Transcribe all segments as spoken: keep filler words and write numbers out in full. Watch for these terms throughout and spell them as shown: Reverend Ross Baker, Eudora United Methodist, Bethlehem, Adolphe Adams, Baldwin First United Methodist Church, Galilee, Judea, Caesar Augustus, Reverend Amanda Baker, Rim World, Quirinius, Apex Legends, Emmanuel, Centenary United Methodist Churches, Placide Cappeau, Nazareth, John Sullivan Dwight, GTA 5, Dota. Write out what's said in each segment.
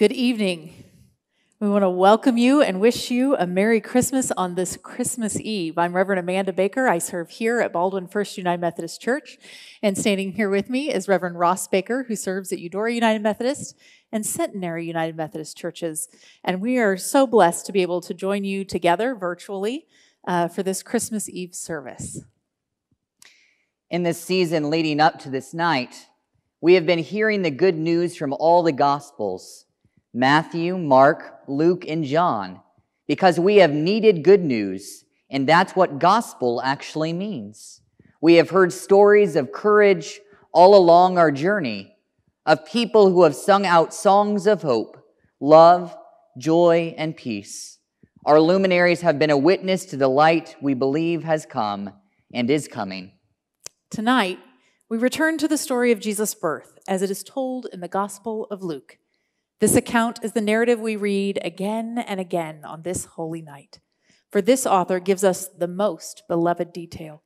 Good evening. We want to welcome you and wish you a Merry Christmas on this Christmas Eve. I'm Reverend Amanda Baker. I serve here at Baldwin First United Methodist Church. And standing here with me is Reverend Ross Baker, who serves at Eudora United Methodist and Centenary United Methodist Churches. And we are so blessed to be able to join you together virtually uh, for this Christmas Eve service. In this season leading up to this night, we have been hearing the good news from all the Gospels, Matthew, Mark, Luke, and John, because we have needed good news, and that's what gospel actually means. We have heard stories of courage all along our journey, of people who have sung out songs of hope, love, joy, and peace. Our luminaries have been a witness to the light we believe has come and is coming. Tonight, we return to the story of Jesus' birth as it is told in the Gospel of Luke. This account is the narrative we read again and again on this holy night, for this author gives us the most beloved detail.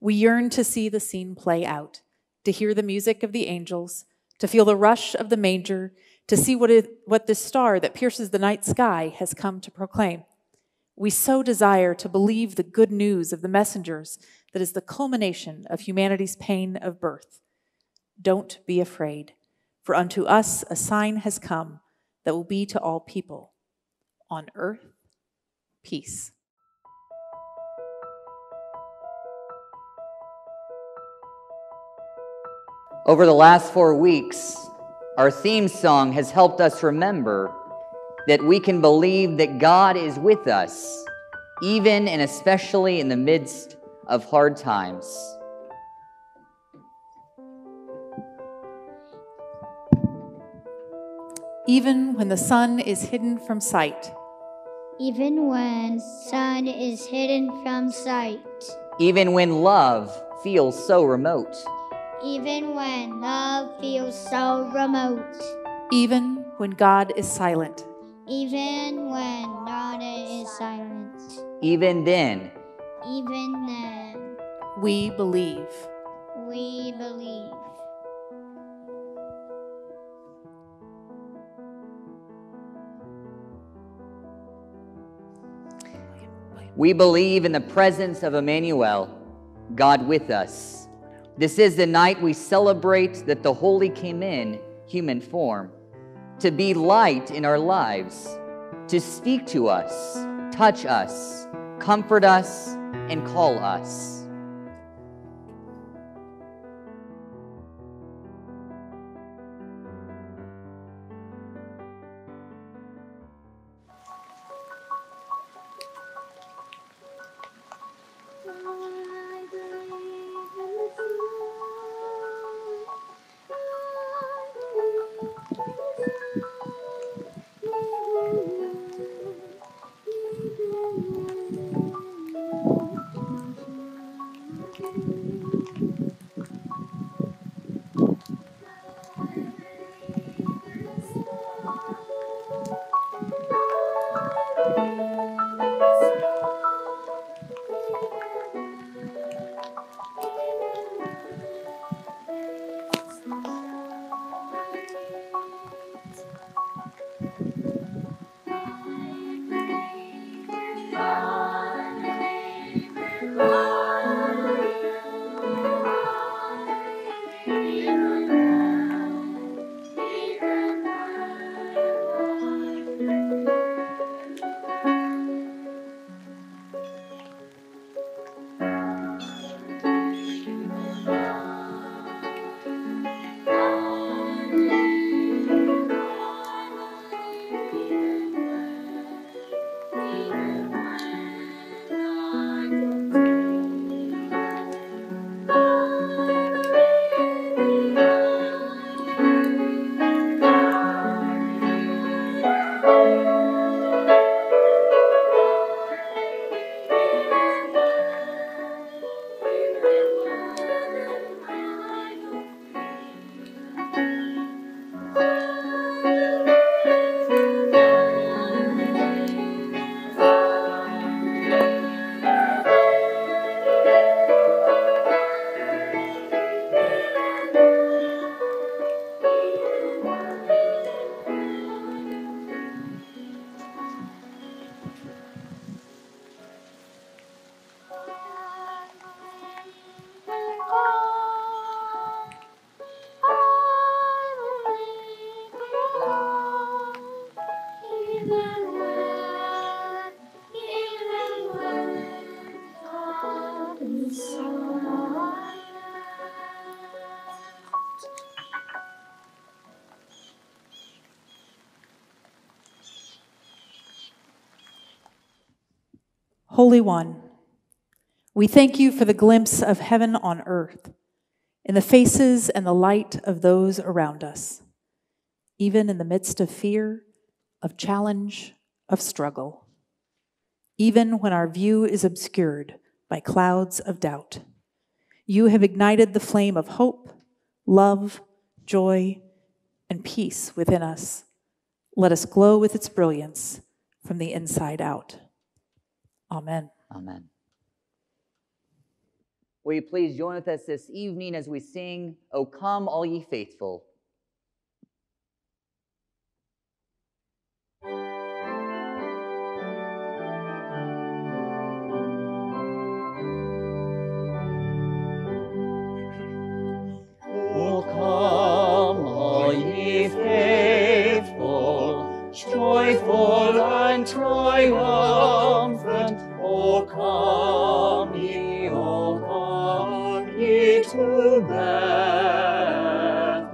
We yearn to see the scene play out, to hear the music of the angels, to feel the rush of the manger, to see what, it, what this star that pierces the night sky has come to proclaim. We so desire to believe the good news of the messengers that is the culmination of humanity's pain of birth. Don't be afraid. For unto us a sign has come that will be to all people. On earth, peace. Over the last four weeks, our theme song has helped us remember that we can believe that God is with us, even and especially in the midst of hard times. Even when the sun is hidden from sight. Even when sun is hidden from sight. Even when love feels so remote. Even when love feels so remote. Even when God is silent. Even when God is silent. Even then. Even then. We believe. We believe. We believe in the presence of Emmanuel, God with us. This is the night we celebrate that the Holy came in human form, to be light in our lives, to speak to us, touch us, comfort us, and call us. Holy One, we thank you for the glimpse of heaven on earth, in the faces and the light of those around us, even in the midst of fear, of challenge, of struggle, even when our view is obscured by clouds of doubt. You have ignited the flame of hope, love, joy, and peace within us. Let us glow with its brilliance from the inside out. Amen. Amen. Will you please join with us this evening as we sing, O Come All Ye Faithful. Joyful and triumphant, O come ye, O come ye to Bethlehem.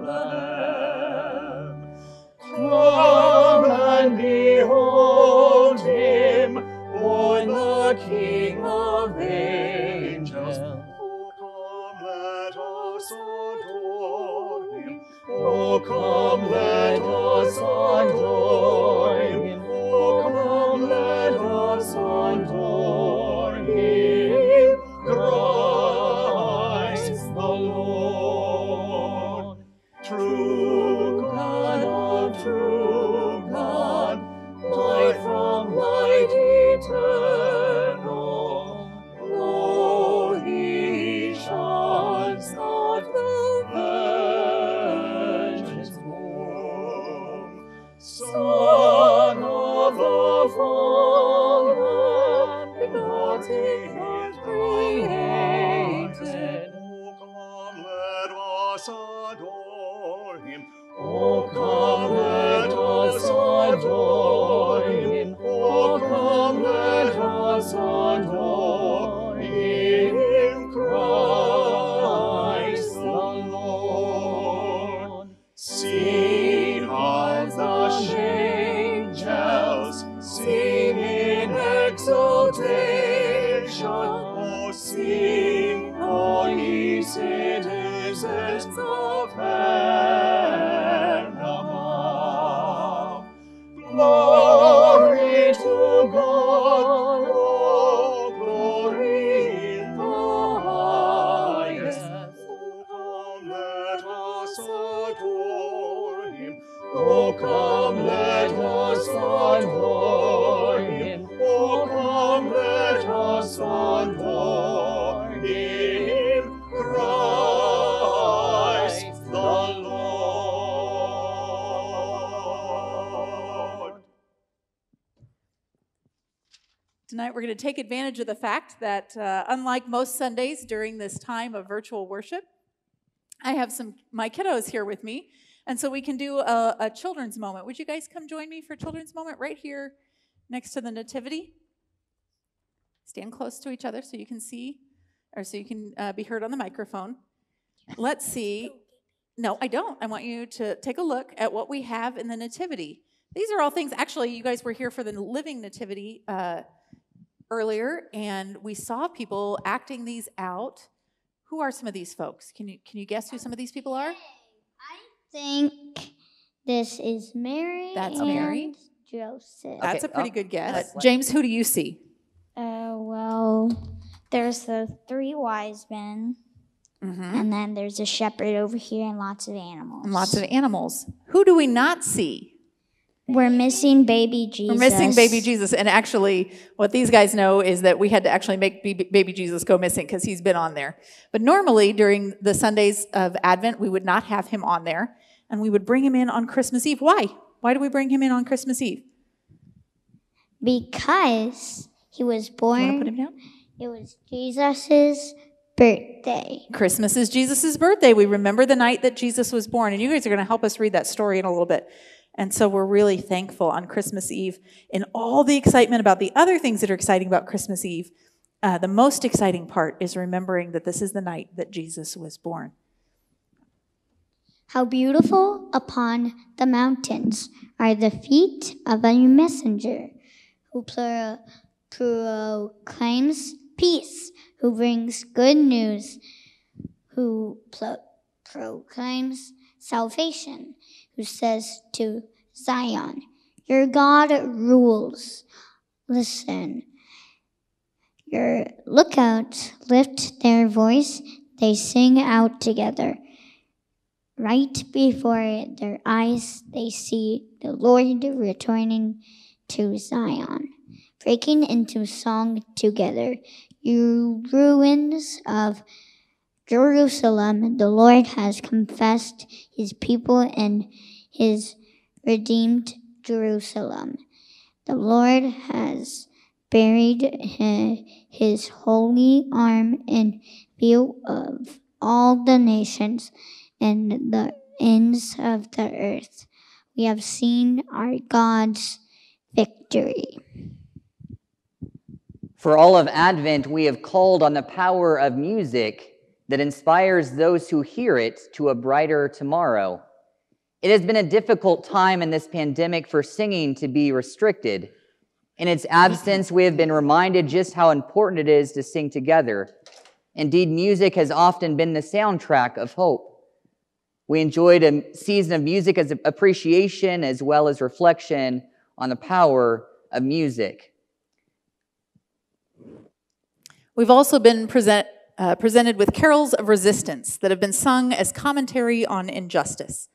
Come and behold him, born the King of angels. O come, let us adore him. O come, let us adore him. Tonight we're going to take advantage of the fact that uh, unlike most Sundays during this time of virtual worship, I have some my kiddos here with me, and so we can do a, a children's moment. Would you guys come join me for children's moment right here next to the Nativity? Stand close to each other so you can see, or so you can uh, be heard on the microphone. Let's see. No, I don't. I want you to take a look at what we have in the Nativity. These are all things, actually, you guys were here for the Living Nativity uh, earlier, and we saw people acting these out. Who are some of these folks? Can you can you guess who some of these people are? I think this is Mary. That's and Mary. Joseph. That's okay. a pretty oh, good guess. James, who do you see? Uh, well, there's the three wise men, mm-hmm. and then there's a shepherd over here, and lots of animals. And lots of animals. Who do we not see? We're missing baby Jesus. We're missing baby Jesus. And actually, what these guys know is that we had to actually make baby Jesus go missing because he's been on there. But normally, during the Sundays of Advent, we would not have him on there, and we would bring him in on Christmas Eve. Why? Why do we bring him in on Christmas Eve? Because he was born. You want to put him down? It was Jesus's birthday. Christmas is Jesus's birthday. We remember the night that Jesus was born. And you guys are going to help us read that story in a little bit. And so we're really thankful on Christmas Eve in all the excitement about the other things that are exciting about Christmas Eve. Uh, the most exciting part is remembering that this is the night that Jesus was born. How beautiful upon the mountains are the feet of a messenger who proclaims peace, who brings good news, who pro- proclaims salvation, who says to Zion, your God rules. Listen, your lookouts lift their voice. They sing out together. Right before their eyes, they see the Lord returning to Zion, breaking into song together. You ruins of Jerusalem, the Lord has confessed his people and his redeemed Jerusalem. The Lord has buried his holy arm in view of all the nations and the ends of the earth. We have seen our God's victory. For all of Advent, we have called on the power of music that inspires those who hear it to a brighter tomorrow. It has been a difficult time in this pandemic for singing to be restricted. In its absence, we have been reminded just how important it is to sing together. Indeed, music has often been the soundtrack of hope. We enjoyed a season of music as appreciation as well as reflection on the power of music. We've also been present, uh, presented with carols of resistance that have been sung as commentary on injustice.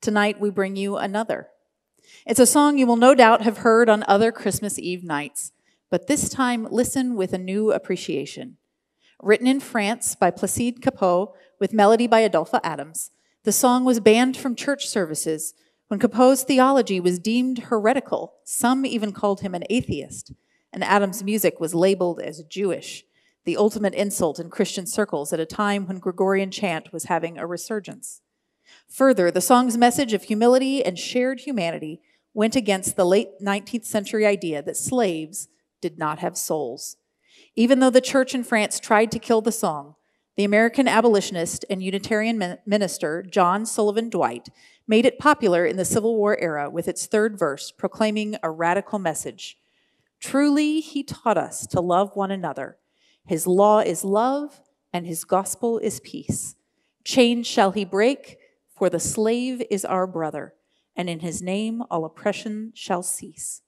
Tonight, we bring you another. It's a song you will no doubt have heard on other Christmas Eve nights, but this time listen with a new appreciation. Written in France by Placide Cappeau with melody by Adolphe Adams, the song was banned from church services when Cappeau's theology was deemed heretical. Some even called him an atheist, and Adams' music was labeled as Jewish, the ultimate insult in Christian circles at a time when Gregorian chant was having a resurgence. Further, the song's message of humility and shared humanity went against the late nineteenth century idea that slaves did not have souls. Even though the church in France tried to kill the song, the American abolitionist and Unitarian minister John Sullivan Dwight made it popular in the Civil War era with its third verse proclaiming a radical message. Truly, he taught us to love one another. His law is love, and his gospel is peace. Chains shall he break, for the slave is our brother, and in his name all oppression shall cease.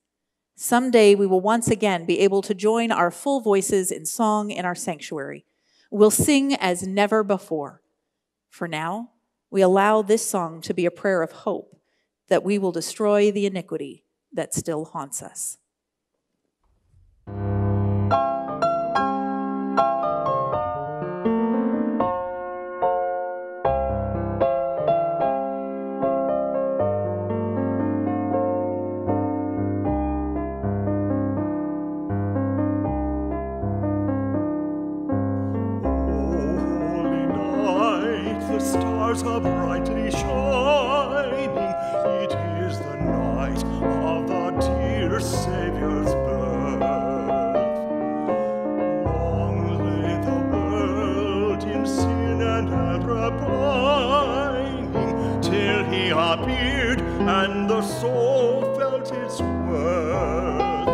Someday we will once again be able to join our full voices in song in our sanctuary. We'll sing as never before. For now, we allow this song to be a prayer of hope that we will destroy the iniquity that still haunts us. Are brightly shining, it is the night of the dear Saviour's birth. Long lay the world in sin and error pining, till he appeared and the soul felt its worth.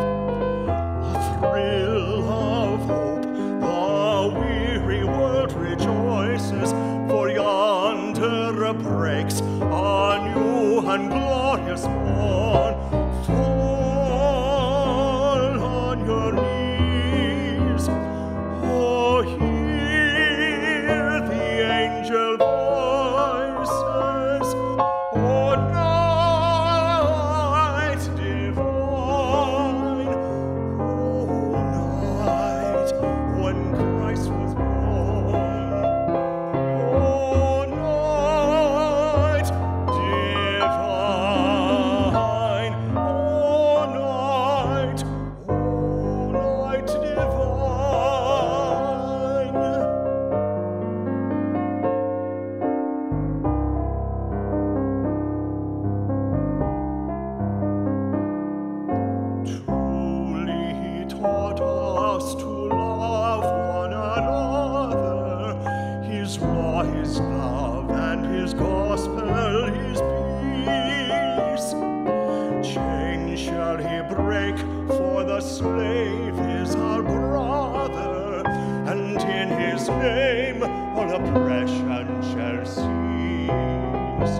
A thrill of hope, the weary world rejoices, for yon breaks a new and glorious morn. Fall on your knees, oh, hear the angel voices, oh, night divine. shall he break, for the slave is our brother, and in his name all oppression shall cease.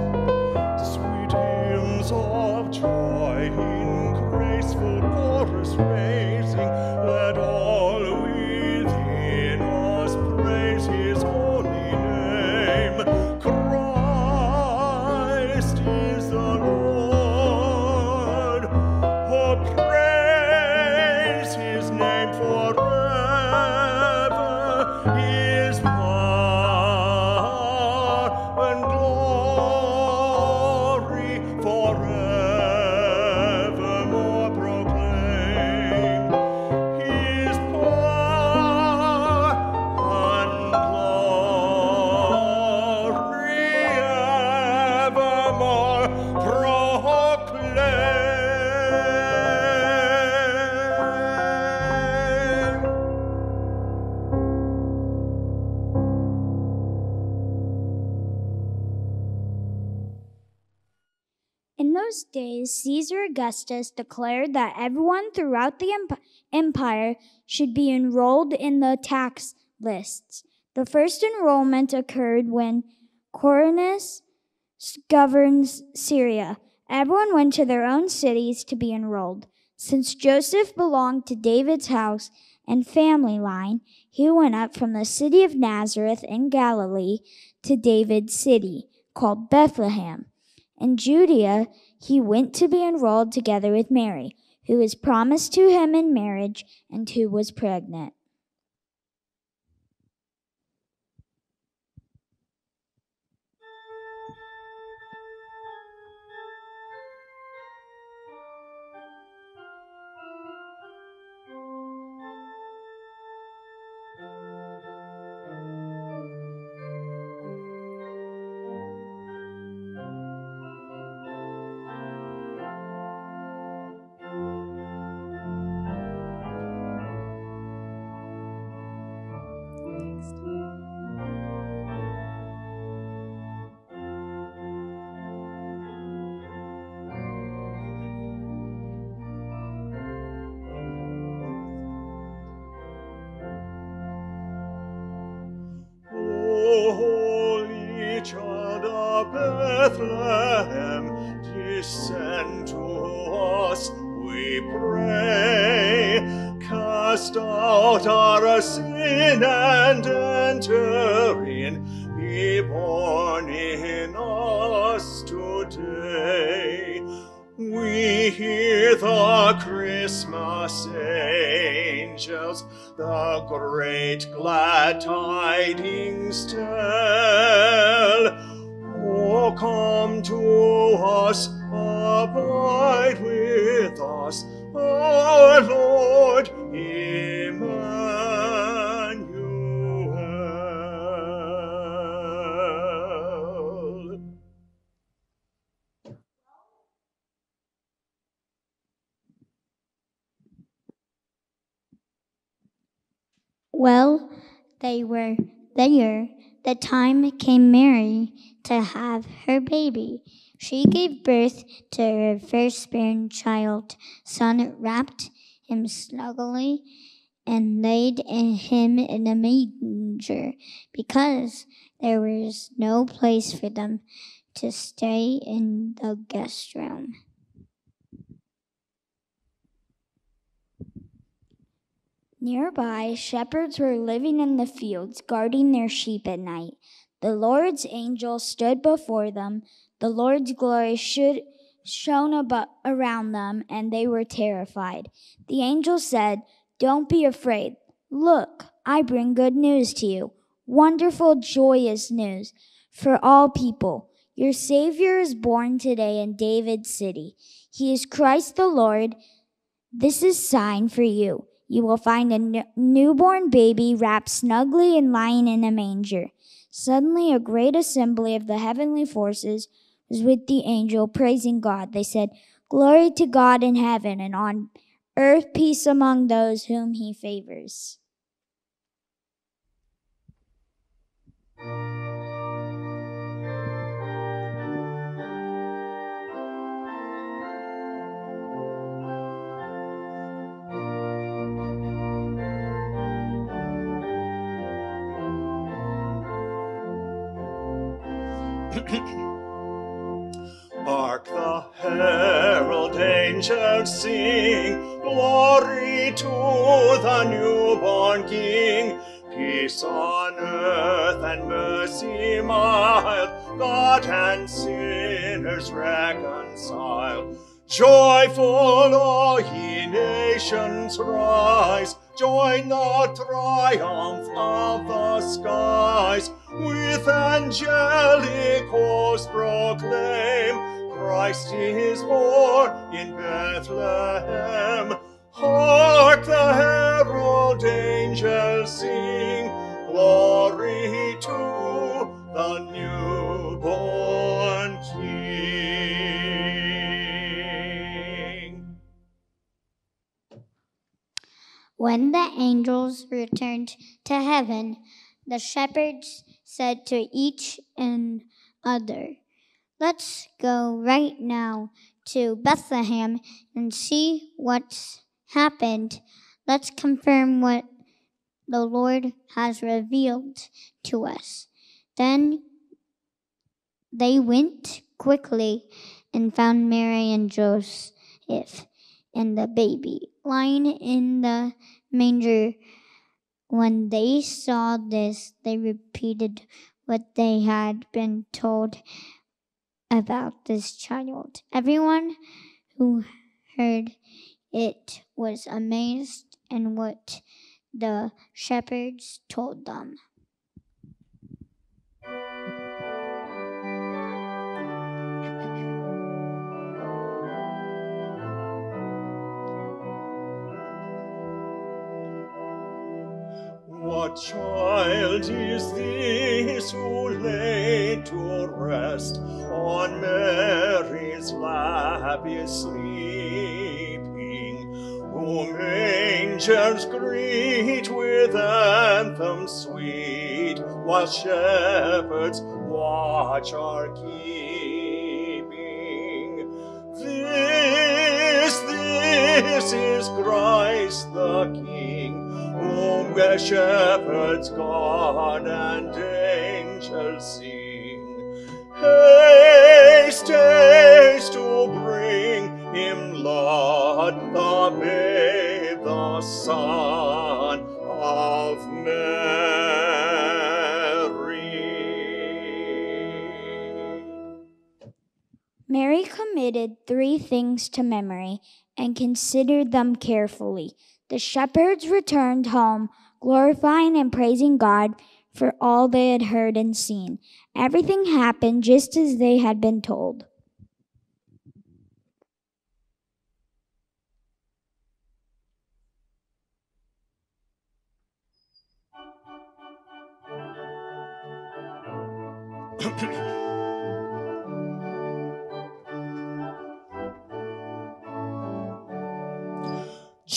Sweet hymns of joy in graceful chorus raising, let all within us praise his holy name. Caesar Augustus declared that everyone throughout the empire should be enrolled in the tax lists. The first enrollment occurred when Quirinius governed Syria. Everyone went to their own cities to be enrolled. Since Joseph belonged to David's house and family line, he went up from the city of Nazareth in Galilee to David's city, called Bethlehem. In Judea, he went to be enrolled together with Mary, who was promised to him in marriage and who was pregnant. Bethlehem, descend to us, we pray. Cast out our sin and enter in, be born in us today. We hear the Christmas angels, the great glad tidings tell. Oh, come to us, abide with us, our Lord Emmanuel. Well, they were there. The time came Mary to have her baby. She gave birth to her firstborn child, son, wrapped him snugly and laid him in a manger, because there was no place for them to stay in the guest room. Nearby, shepherds were living in the fields, guarding their sheep at night. The Lord's angel stood before them. The Lord's glory should, shone about, around them, and they were terrified. The angel said, "Don't be afraid. Look, I bring good news to you. Wonderful, joyous news for all people. Your Savior is born today in David's city. He is Christ the Lord. This is a sign for you. You will find a newborn baby wrapped snugly and lying in a manger." Suddenly, a great assembly of the heavenly forces was with the angel, praising God. They said, "Glory to God in heaven, and on earth peace among those whom he favors." Hark the herald angels sing, glory to the newborn King. Peace on earth and mercy mild, God and sinners reconciled. Joyful all ye nations rise, join the triumph of the skies. With angelic host proclaim, Christ is born in Bethlehem. Hark the herald angels sing, glory to the newborn King. When the angels returned to heaven, the shepherds said to each and other, "Let's go right now to Bethlehem and see what's happened. Let's confirm what the Lord has revealed to us." Then they went quickly and found Mary and Joseph and the baby lying in the manger. When they saw this, they repeated what they had been told about this child. Everyone who heard it was amazed at what the shepherds told them. What child is this who lay to rest on Mary's lap is sleeping, whom angels greet with anthems sweet, while shepherds watch are keeping? This, this is Christ the King, whom the shepherds, God, and angels sing. Haste, haste to bring him, Lord, the babe, the Son of Mary. Mary committed three things to memory and considered them carefully. The shepherds returned home, glorifying and praising God for all they had heard and seen. Everything happened just as they had been told.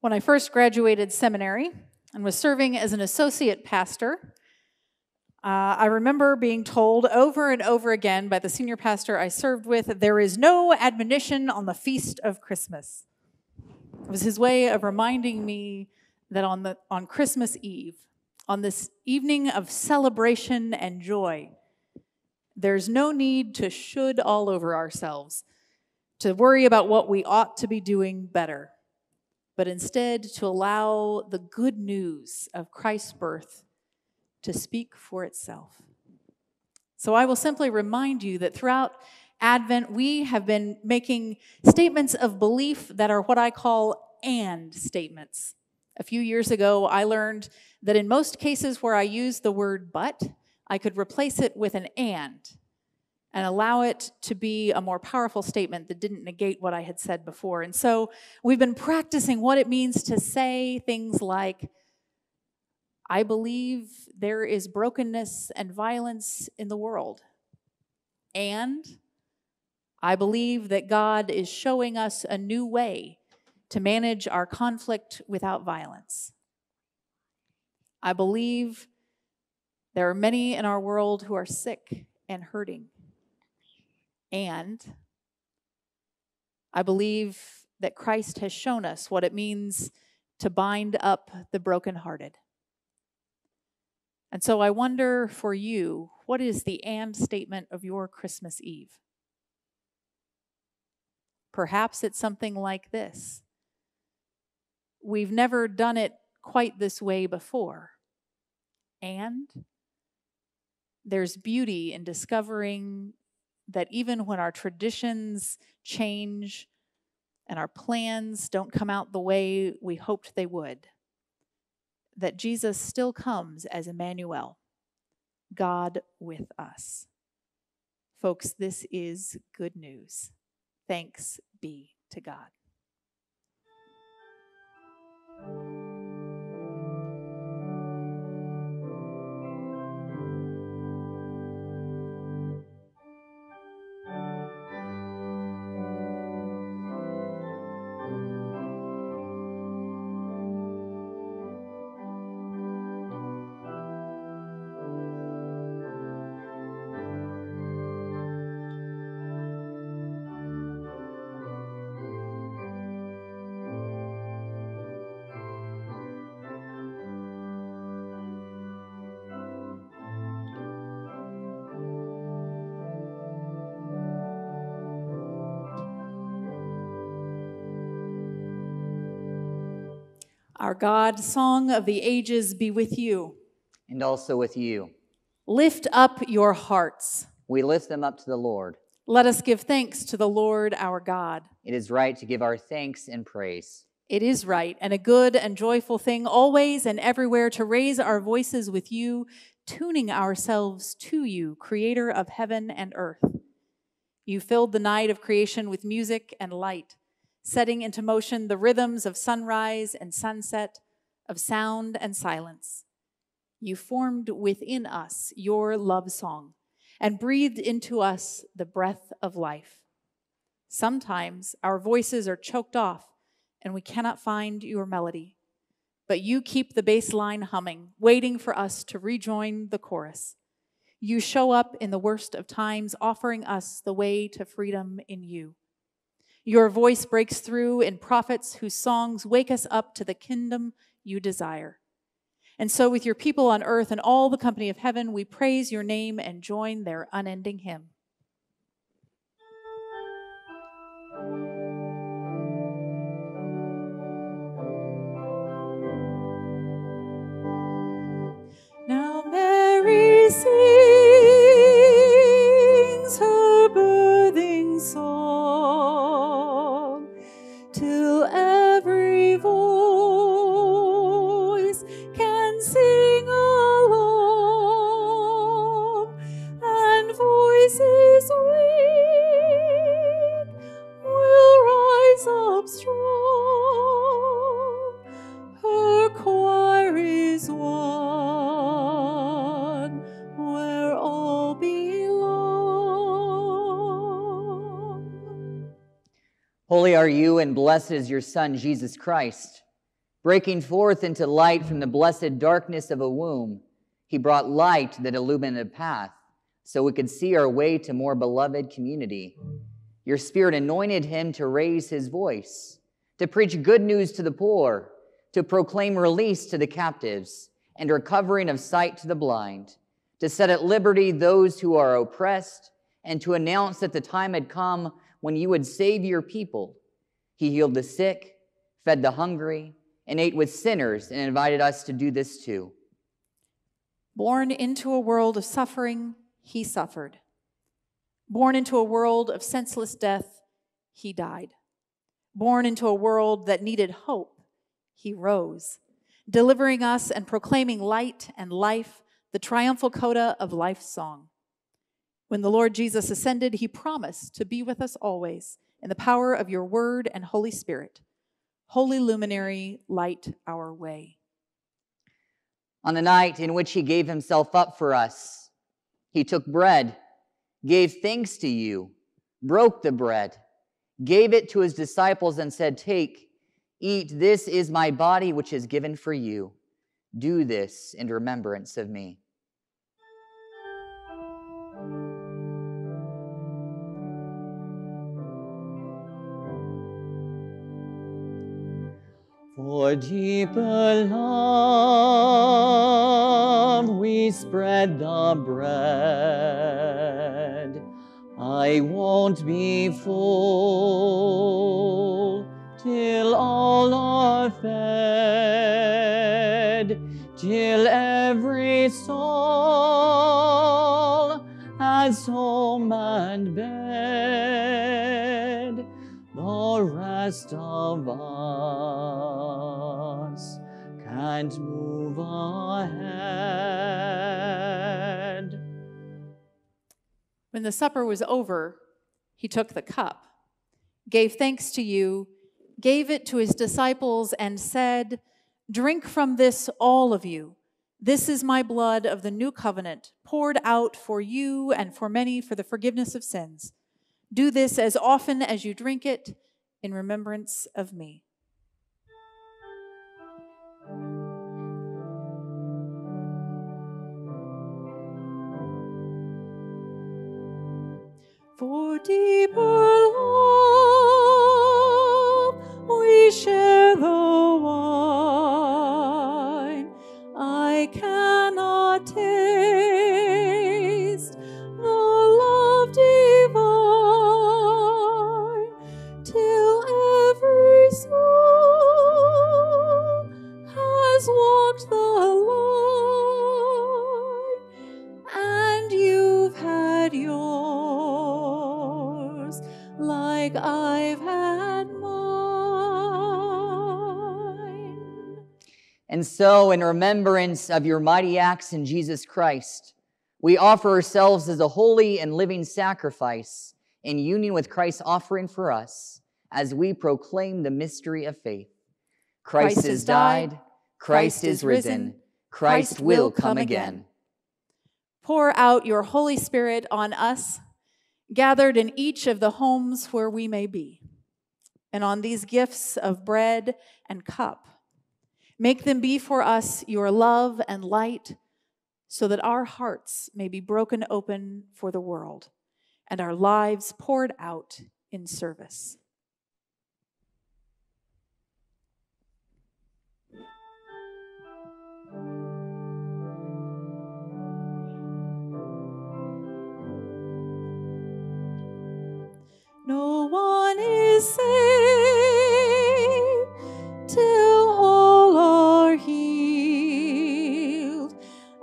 When I first graduated seminary and was serving as an associate pastor, uh, I remember being told over and over again by the senior pastor I served with that there is no admonition on the feast of Christmas. It was his way of reminding me that on, the, on Christmas Eve, on this evening of celebration and joy, there's no need to should all over ourselves, to worry about what we ought to be doing better, but instead to allow the good news of Christ's birth to speak for itself. So I will simply remind you that throughout Advent, we have been making statements of belief that are what I call and statements. A few years ago, I learned that in most cases where I use the word but, I could replace it with an and, and allow it to be a more powerful statement that didn't negate what I had said before. And so we've been practicing what it means to say things like, I believe there is brokenness and violence in the world. And I believe that God is showing us a new way to manage our conflict without violence. I believe there are many in our world who are sick and hurting. And I believe that Christ has shown us what it means to bind up the brokenhearted. And so I wonder for you, what is the and statement of your Christmas Eve? Perhaps it's something like this. We've never done it quite this way before. And there's beauty in discovering that even when our traditions change and our plans don't come out the way we hoped they would, that Jesus still comes as Emmanuel, God with us. Folks, this is good news. Thanks be to God. Our God, song of the ages, be with you. And also with you. Lift up your hearts. We lift them up to the Lord. Let us give thanks to the Lord our God. It is right to give our thanks and praise. It is right and a good and joyful thing always and everywhere to raise our voices with you, tuning ourselves to you, creator of heaven and earth. You filled the night of creation with music and light, setting into motion the rhythms of sunrise and sunset, of sound and silence. You formed within us your love song and breathed into us the breath of life. Sometimes our voices are choked off and we cannot find your melody, but you keep the bass line humming, waiting for us to rejoin the chorus. You show up in the worst of times, offering us the way to freedom in you. Your voice breaks through in prophets whose songs wake us up to the kingdom you desire. And so with your people on earth and all the company of heaven, we praise your name and join their unending hymn. Now Mary sings her birthing song, till every voice can sing along, and voices weak will rise up strong. Her choir is one where all belong. Holy are you, and blessed is your Son, Jesus Christ. Breaking forth into light from the blessed darkness of a womb, he brought light that illumined a path so we could see our way to more beloved community. Your Spirit anointed him to raise his voice, to preach good news to the poor, to proclaim release to the captives and recovering of sight to the blind, to set at liberty those who are oppressed, and to announce that the time had come when you would save your people. He healed the sick, fed the hungry, and ate with sinners, and invited us to do this too. Born into a world of suffering, he suffered. Born into a world of senseless death, he died. Born into a world that needed hope, he rose, delivering us and proclaiming light and life, the triumphal coda of life's song. When the Lord Jesus ascended, he promised to be with us always, in the power of your word and Holy Spirit. Holy luminary, light our way. On the night in which he gave himself up for us, he took bread, gave thanks to you, broke the bread, gave it to his disciples and said, "Take, eat, this is my body which is given for you. Do this in remembrance of me." For deeper love, we spread the bread. I won't be full till all are fed, till every soul has home and bed. The rest of us can't move ahead. When the supper was over, he took the cup, gave thanks to you, gave it to his disciples, and said, "Drink from this, all of you. This is my blood of the new covenant, poured out for you and for many for the forgiveness of sins. Do this as often as you drink it in remembrance of me." For deeper love, we share the wine. I cannot taste the love divine till every soul has walked the line, and you've had yours like I've had mine. And so, in remembrance of your mighty acts in Jesus Christ, we offer ourselves as a holy and living sacrifice in union with Christ's offering for us as we proclaim the mystery of faith. Christ, Christ is died, Christ, Christ is risen, Christ, Christ will come, come again. again. Pour out your Holy Spirit on us, gathered in each of the homes where we may be, and on these gifts of bread and cup. Make them be for us your love and light, so that our hearts may be broken open for the world and our lives poured out in service. No one is saved till all are healed,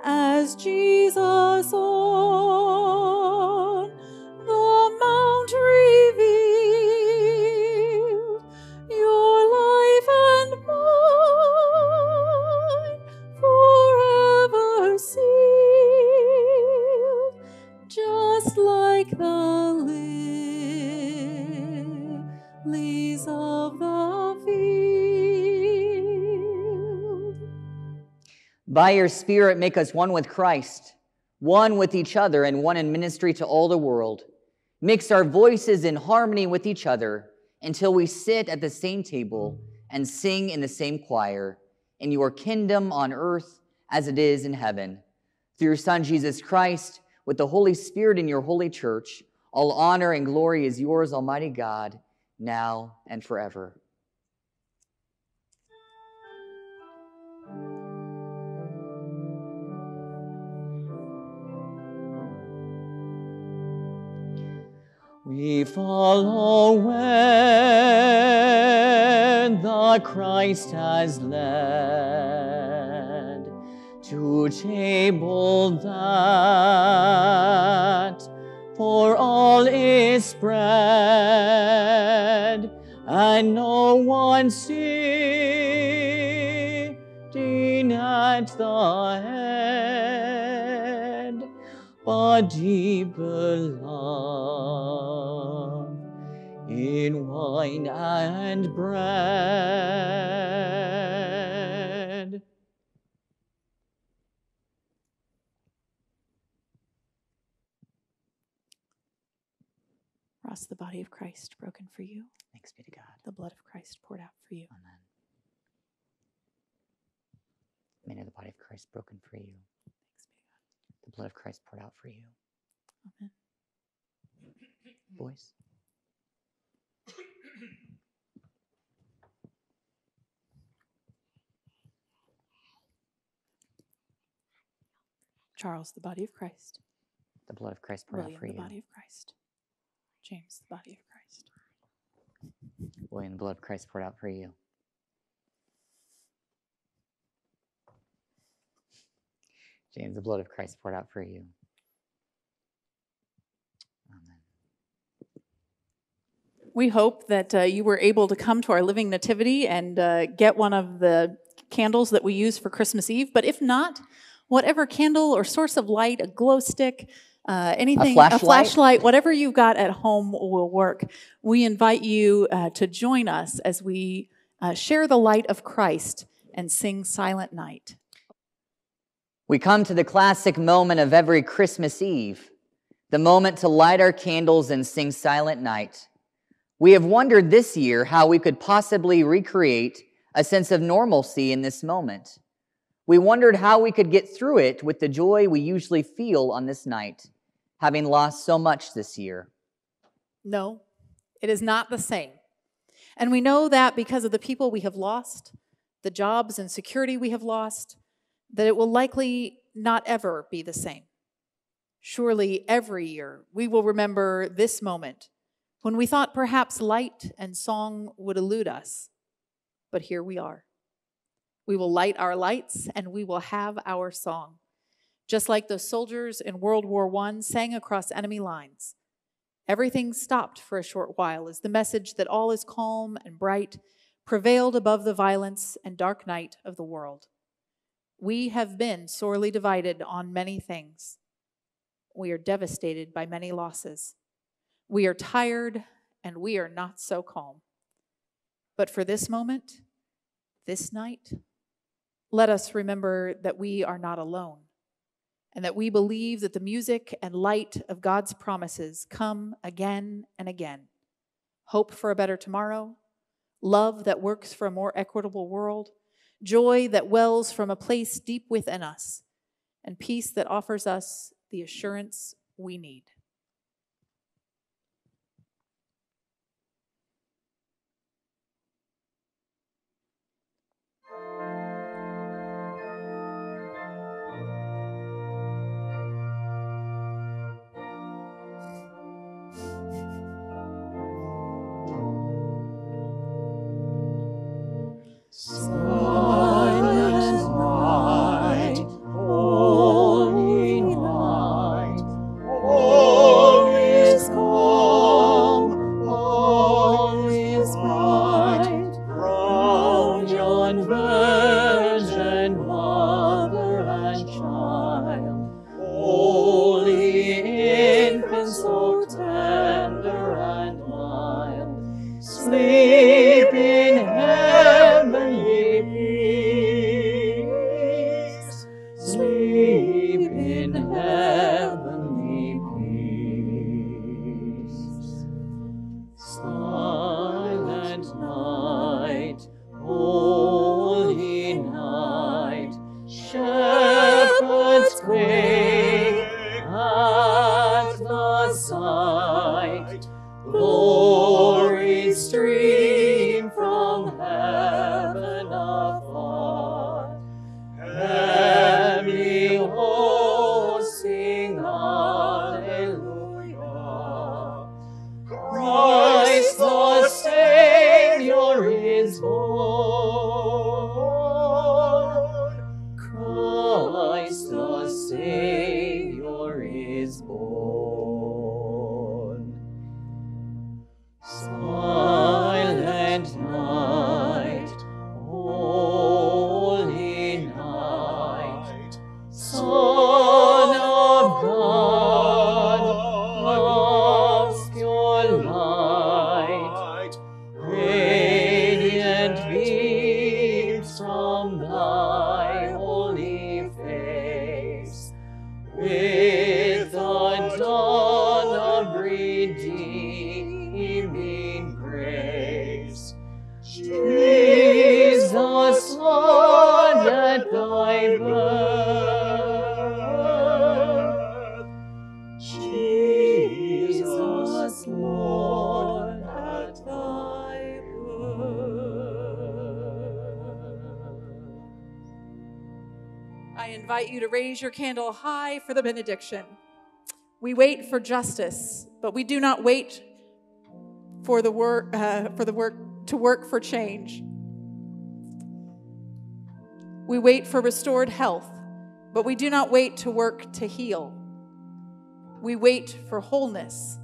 as Jesus on the mount revealed, your life and mine forever sealed, just like the lilies of the field. By your Spirit, make us one with Christ, one with each other, and one in ministry to all the world. Mix our voices in harmony with each other until we sit at the same table and sing in the same choir, in your kingdom on earth as it is in heaven. Through your Son, Jesus Christ, with the Holy Spirit in your holy church, all honor and glory is yours, Almighty God, now and forever. We follow where the Christ has led, to table that for all is spread, and no one sitting at the head, but deeper love in wine and bread. cross, the body of Christ broken for you. Thanks be to God. The blood of Christ poured out for you. Amen. May the body of Christ broken for you. Thanks be to God. The blood of Christ poured out for you. Amen. Voice. Charles, the body of Christ. The blood of Christ poured William, out for you. The body of Christ. James, the body of Christ. William, the blood of Christ poured out for you. James, the blood of Christ poured out for you. Amen. We hope that uh, you were able to come to our Living Nativity and uh, get one of the candles that we use for Christmas Eve. But if not, whatever candle or source of light, a glow stick, uh, anything, a flashlight. a flashlight, whatever you've got at home will work. We invite you uh, to join us as we uh, share the light of Christ and sing Silent Night. We come to the classic moment of every Christmas Eve, the moment to light our candles and sing Silent Night. We have wondered this year how we could possibly recreate a sense of normalcy in this moment. We wondered how we could get through it with the joy we usually feel on this night, having lost so much this year. No, it is not the same. And we know that because of the people we have lost, the jobs and security we have lost, that it will likely not ever be the same. Surely every year we will remember this moment when we thought perhaps light and song would elude us, but here we are. We will light our lights, and we will have our song. Just like those soldiers in World War One sang across enemy lines. Everything stopped for a short while as the message that all is calm and bright prevailed above the violence and dark night of the world. We have been sorely divided on many things. We are devastated by many losses. We are tired, and we are not so calm. But for this moment, this night, let us remember that we are not alone and that we believe that the music and light of God's promises come again and again. Hope for a better tomorrow, love that works for a more equitable world, joy that wells from a place deep within us, and peace that offers us the assurance we need. Born. Silent Lord, at thy birth. I invite you to raise your candle high for the benediction. We wait for justice, but we do not wait for the work uh, for the work to work for change. We wait for restored health, but we do not wait to work to heal. We wait for wholeness,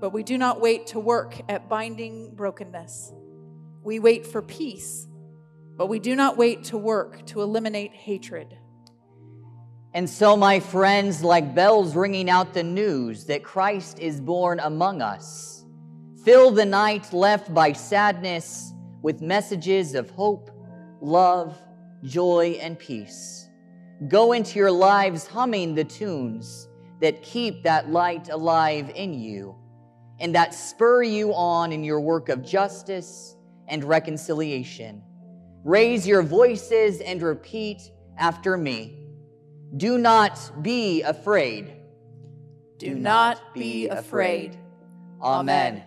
but we do not wait to work at binding brokenness. We wait for peace, but we do not wait to work to eliminate hatred. And so, my friends, like bells ringing out the news that Christ is born among us, fill the night left by sadness with messages of hope, love, joy, and peace. Go into your lives humming the tunes that keep that light alive in you and that spur you on in your work of justice and reconciliation. Raise your voices and repeat after me. Do not be afraid. Do not be afraid. Amen.